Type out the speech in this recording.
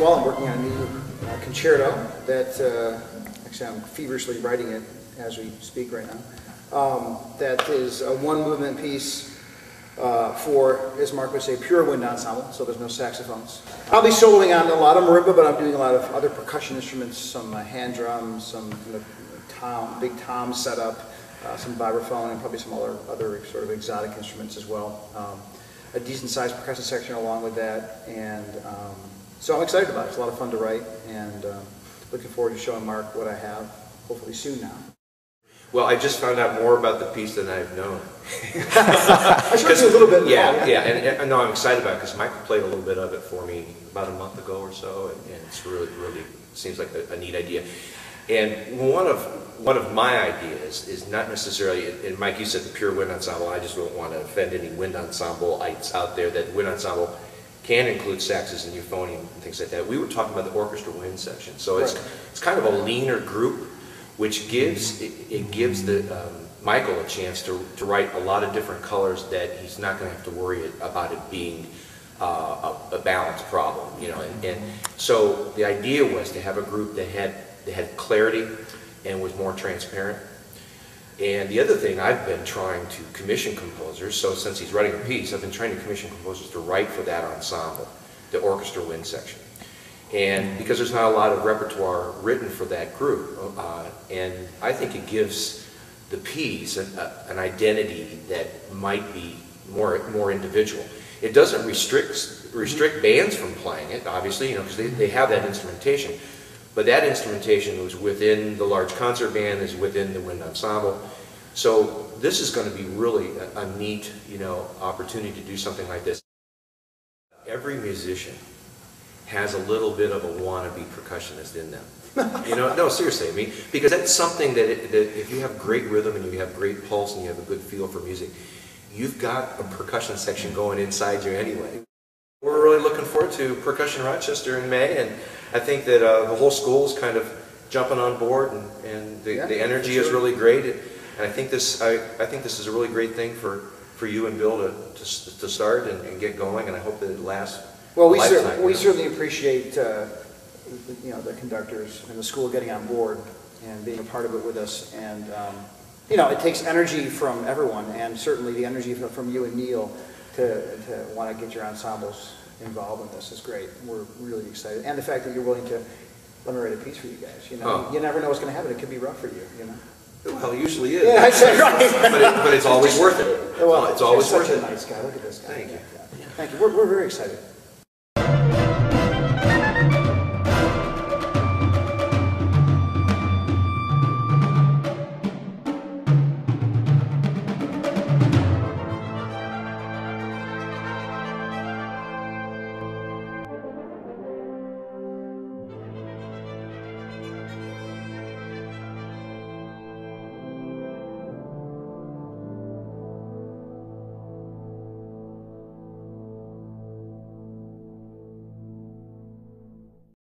while I'm working on a new concerto that, actually I'm feverishly writing it as we speak right now, that is a one-movement piece for, as Mark would say, pure wind ensemble, so there's no saxophones. I'll be soloing on a lot of marimba, but I'm doing a lot of other percussion instruments, some hand drums, some big tom setup, some vibraphone, and probably some other sort of exotic instruments as well. A decent-sized percussion section along with that, and so I'm excited about it. It's a lot of fun to write, and looking forward to showing Mark what I have, hopefully soon now. Well, I just found out more about the piece than I've known. I showed you a little bit. Yeah, and no, I'm excited about it because Michael played a little bit of it for me about a month ago or so, and it's really seems like a neat idea. And one of my ideas is not necessarily, and Mike, you said the pure wind ensemble. I just don't want to offend any wind ensembleites out there. That wind ensemble can include saxes and euphonium and things like that. We were talking about the orchestra wind section, so it's kind of a leaner group, which gives, it gives the, Michael a chance to write a lot of different colors that he's not going to have to worry about it being a balance problem, you know. And so the idea was to have a group that had clarity and was more transparent. And the other thing, I've been trying to commission composers, so since he's writing a piece, I've been trying to commission composers to write for that ensemble, the orchestra wind section. And because there's not a lot of repertoire written for that group, and I think it gives the piece an identity that might be more individual. It doesn't restrict bands from playing it, obviously, you know, because they have that instrumentation. But that instrumentation was within the large concert band, is within the wind ensemble. So this is going to be really a neat, you know, opportunity to do something like this. Every musician has a little bit of a wannabe percussionist in them. You know, no, seriously, I mean, because that's something that if you have great rhythm and you have great pulse and you have a good feel for music, you've got a percussion section going inside you anyway. We're really looking forward to Percussion Rochester in May, and I think that the whole school's kind of jumping on board, and the energy is really great. And I think this is a really great thing for you and Bill to start and get going, and I hope that it lasts. Well, we certainly appreciate you know, the conductors and the school getting on board and being a part of it with us. And you know, it takes energy from everyone, and certainly the energy from you and Neil to want to get your ensembles involved in this is great. We're really excited, and the fact that you're willing to let me write a piece for you guys. You know, you never know what's going to happen. It could be rough for you. You know. Well, it usually is. Yeah, that's right. but it's always worth it. Well, it's alsuch a nice guy. Look at this guy. Thank you. We're very excited.